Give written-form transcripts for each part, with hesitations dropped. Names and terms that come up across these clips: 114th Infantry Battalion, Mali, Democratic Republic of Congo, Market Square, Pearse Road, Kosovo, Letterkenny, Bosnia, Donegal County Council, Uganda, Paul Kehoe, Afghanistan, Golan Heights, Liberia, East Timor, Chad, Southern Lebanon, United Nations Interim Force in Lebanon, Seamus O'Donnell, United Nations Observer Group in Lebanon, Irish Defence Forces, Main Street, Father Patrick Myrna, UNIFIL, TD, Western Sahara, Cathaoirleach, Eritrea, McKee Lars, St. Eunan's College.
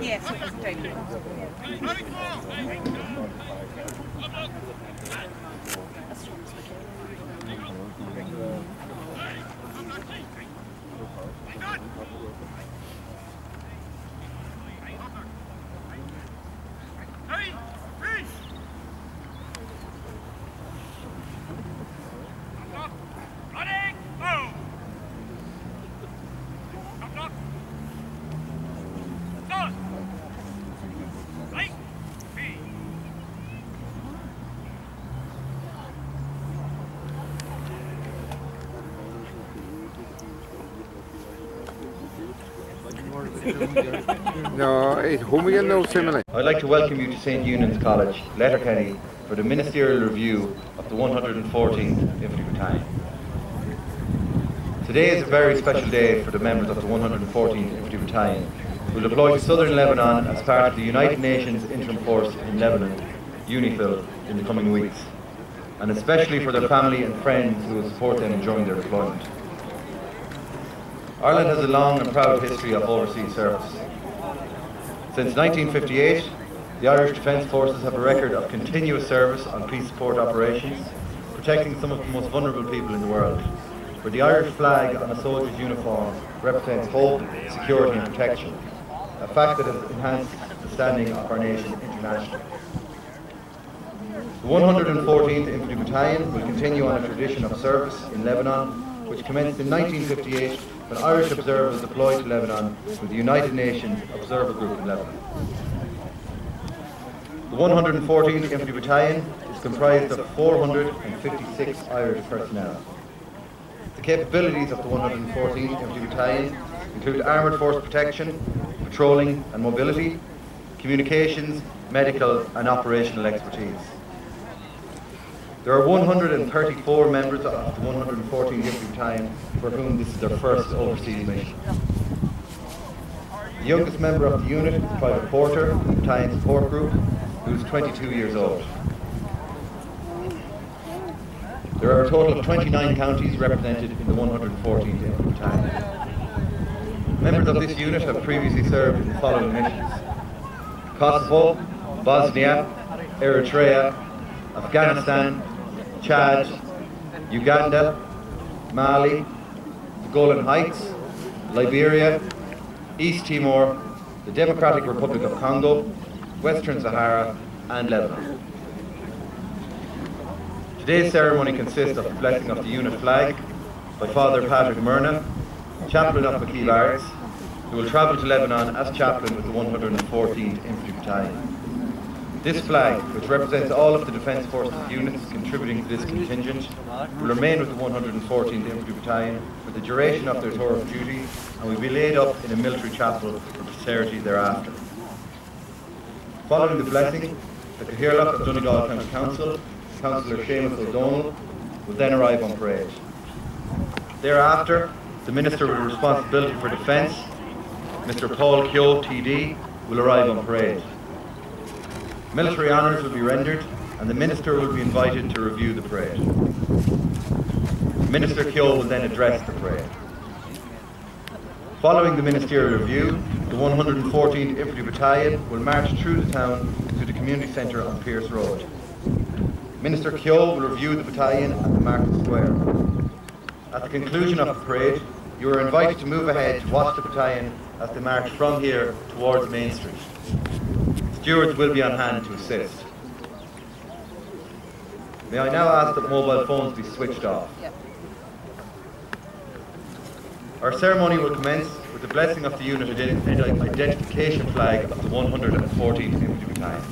Yes, it was I'd like to welcome you to St. Eunan's College, Letterkenny, for the ministerial review of the 114th Infantry Battalion. Today is a very special day for the members of the 114th Infantry Battalion, who will deploy to Southern Lebanon as part of the United Nations Interim Force in Lebanon, UNIFIL, in the coming weeks, and especially for their family and friends who will support them during their deployment. Ireland has a long and proud history of overseas service. Since 1958, the Irish Defence Forces have a record of continuous service on peace support operations, protecting some of the most vulnerable people in the world, where the Irish flag on a soldier's uniform represents hope, security and protection, a fact that has enhanced the standing of our nation internationally. The 114th Infantry Battalion will continue on a tradition of service in Lebanon, which commenced in 1958 when Irish observers deployed to Lebanon with the United Nations Observer Group in Lebanon. The 114th Infantry Battalion is comprised of 456 Irish personnel. The capabilities of the 114th Infantry Battalion include armoured force protection, patrolling and mobility, communications, medical and operational expertise. There are 134 members of the 114th Infantry Battalion for whom this is their first overseas mission. The youngest member of the unit is Private Porter, Battalion Support Group, who is 22 years old. There are a total of 29 counties represented in the 114th Infantry Battalion. Members of this unit have previously served in the following missions: Kosovo, Bosnia, Eritrea, Afghanistan, Chad, Uganda, Mali, the Golan Heights, Liberia, East Timor, the Democratic Republic of Congo, Western Sahara and Lebanon. Today's ceremony consists of the blessing of the unit flag by Father Patrick Myrna, chaplain of McKee Lars, who will travel to Lebanon as chaplain with the 114th Infantry Battalion. This flag, which represents all of the Defence Forces units contributing to this contingent, will remain with the 114th Infantry Battalion for the duration of their tour of duty and will be laid up in a military chapel for posterity thereafter. Following the blessing, the Cathaoirleach of Donegal County Council, Councillor Seamus O'Donnell, will then arrive on parade. Thereafter, the Minister with Responsibility for Defence, Mr. Paul Kehoe, TD, will arrive on parade. Military honours will be rendered and the Minister will be invited to review the parade. Minister Kehoe will then address the parade. Following the ministerial review, the 114th Infantry Battalion will march through the town to the community centre on Pearse Road. Minister Kehoe will review the battalion at the Market Square. At the conclusion of the parade, you are invited to move ahead to watch the battalion as they march from here towards Main Street. Stewards will be on hand to assist. May I now ask that mobile phones be switched off. Our ceremony will commence with the blessing of the unit identification flag of the 114th Infantry Battalion.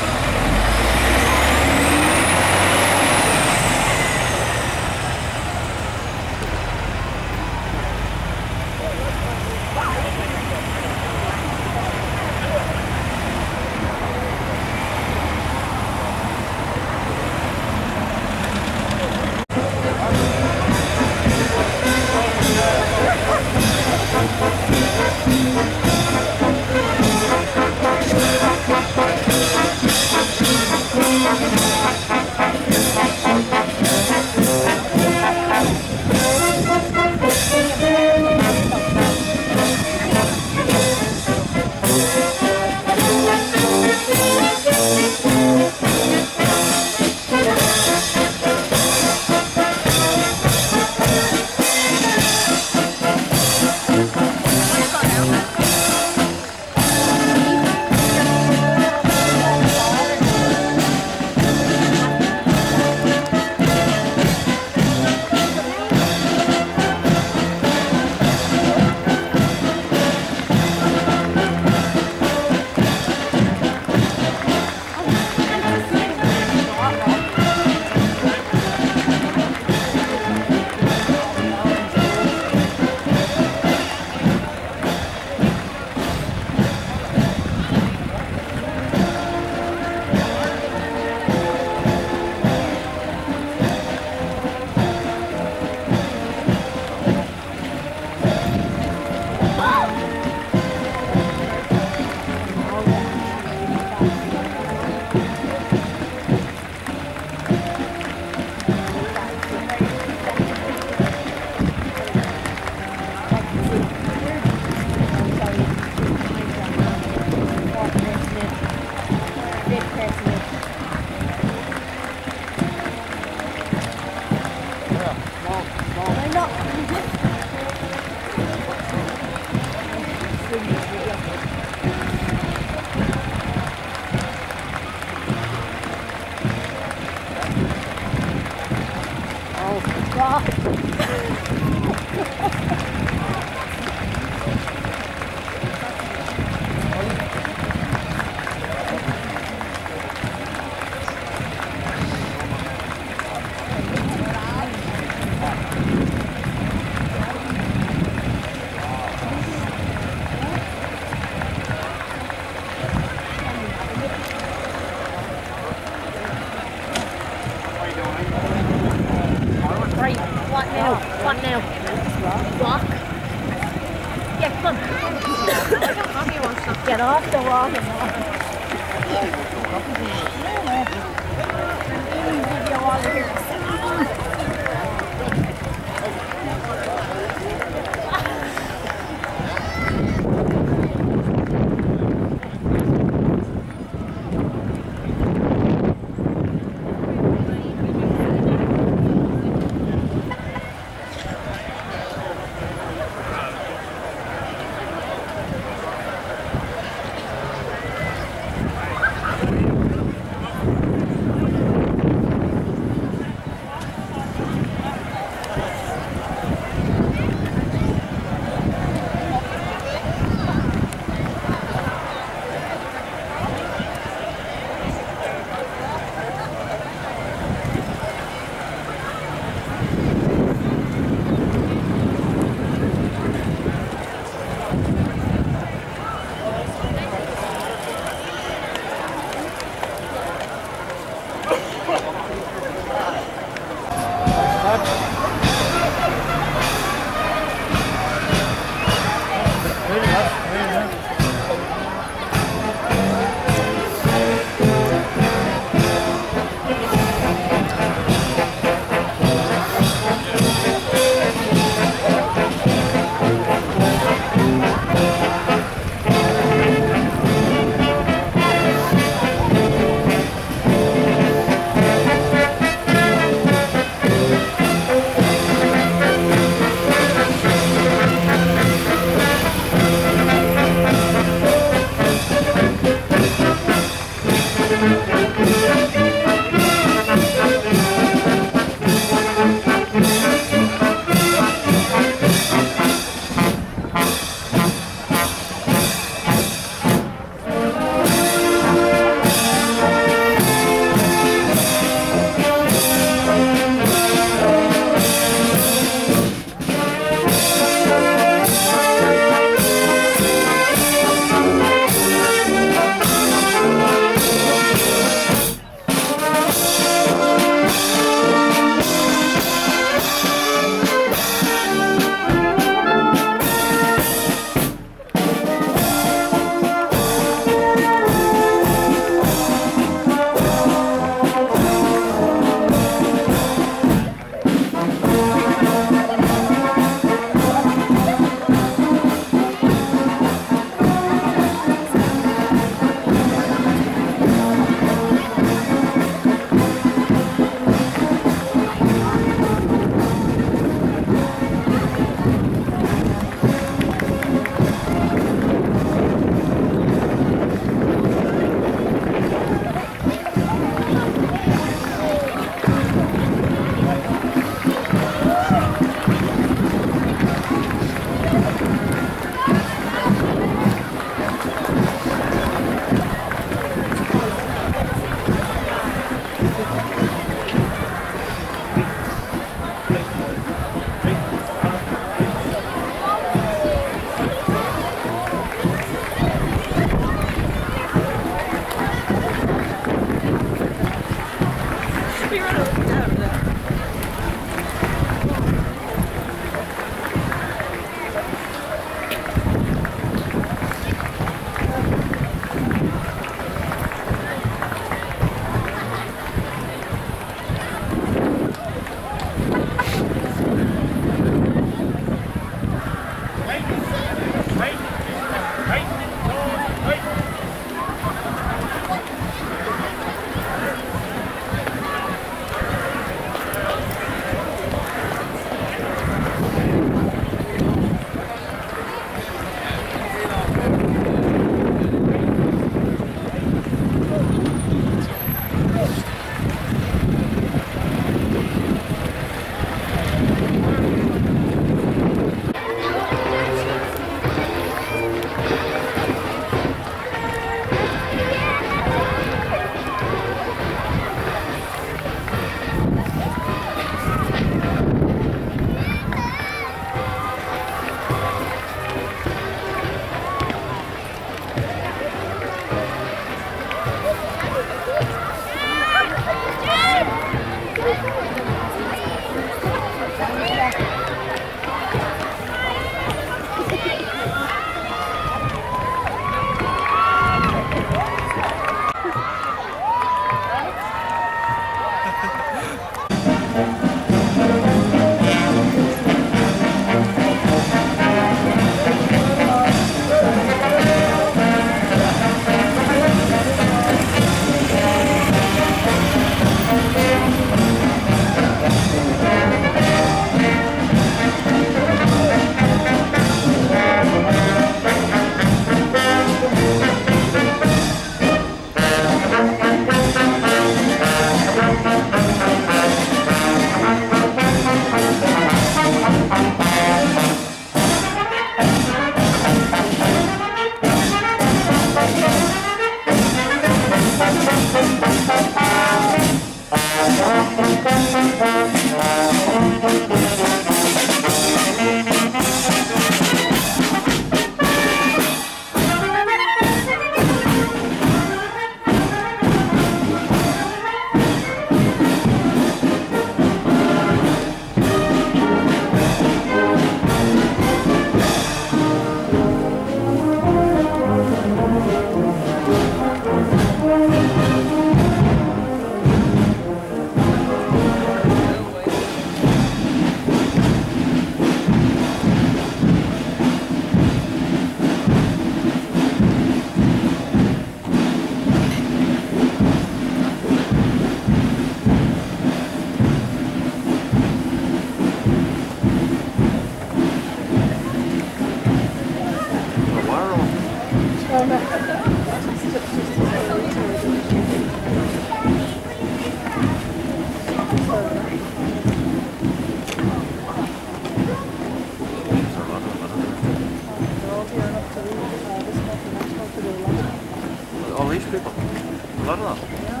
All these people, a lot of them, yeah.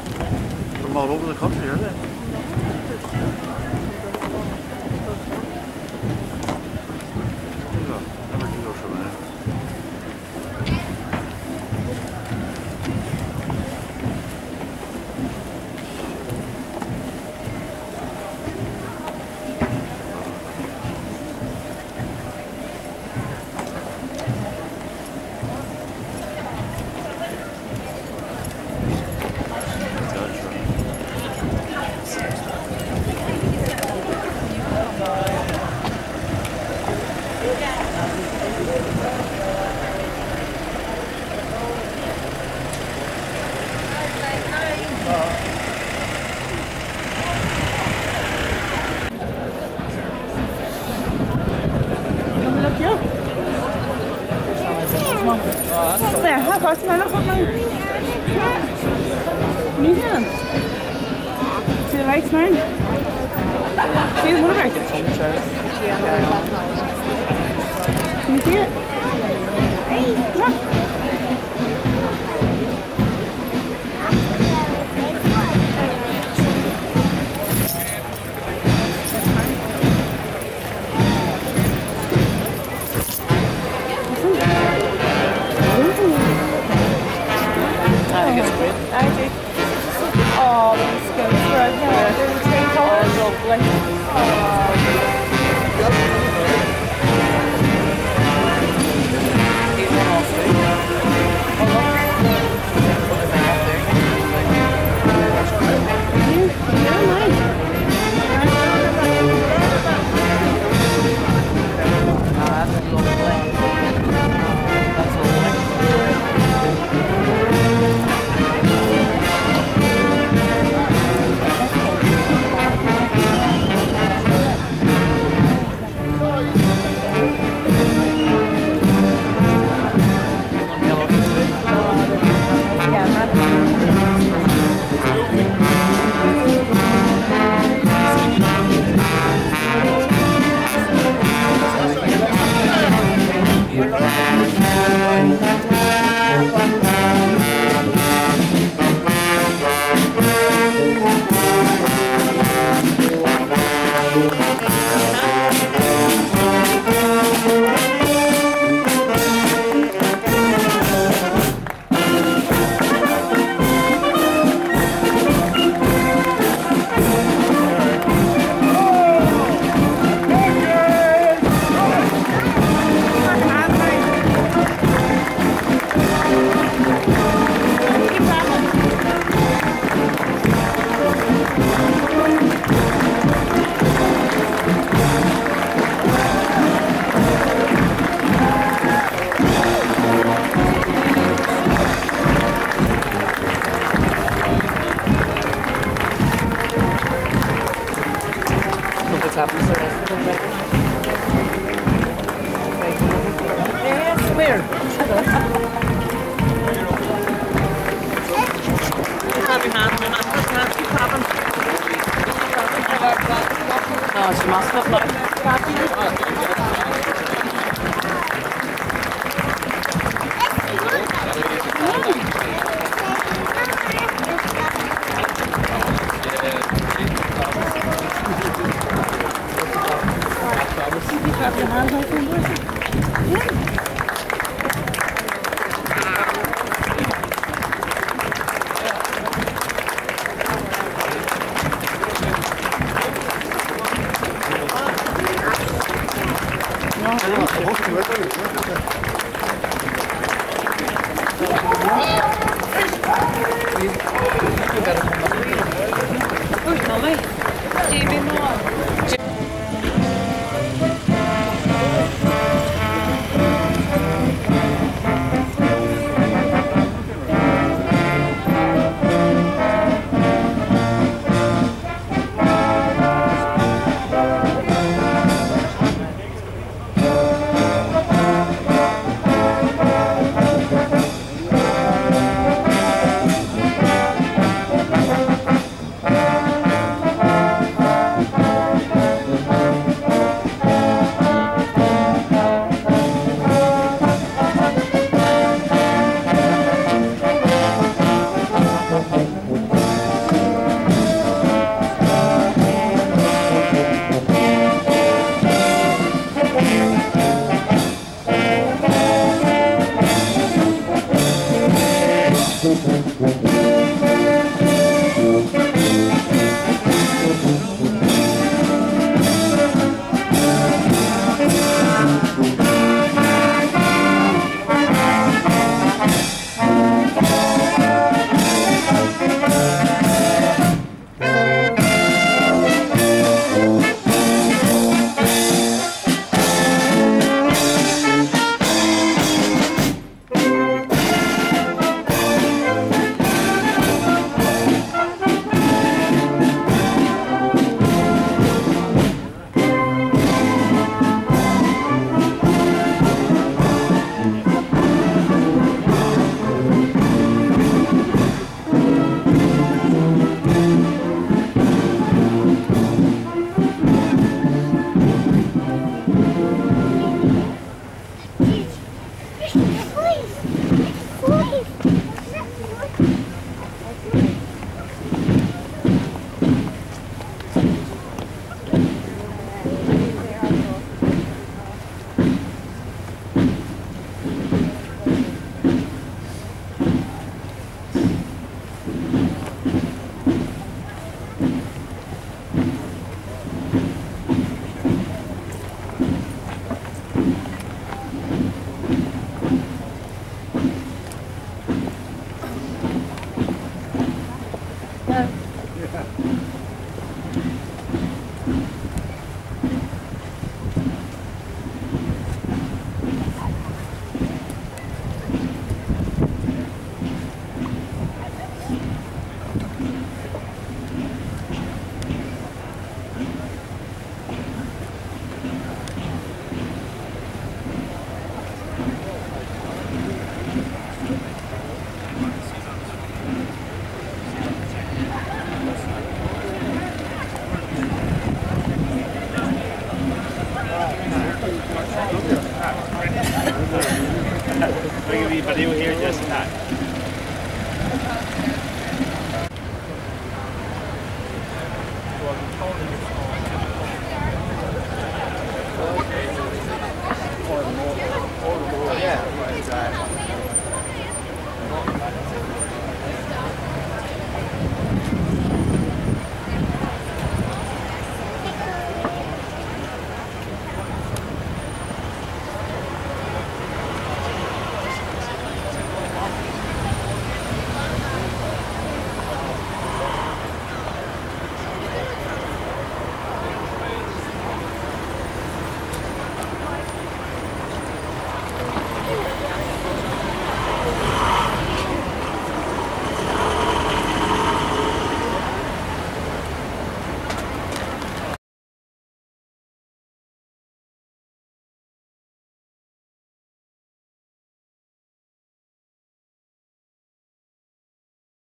From all over the country, aren't they? bring a wee video here, this and that.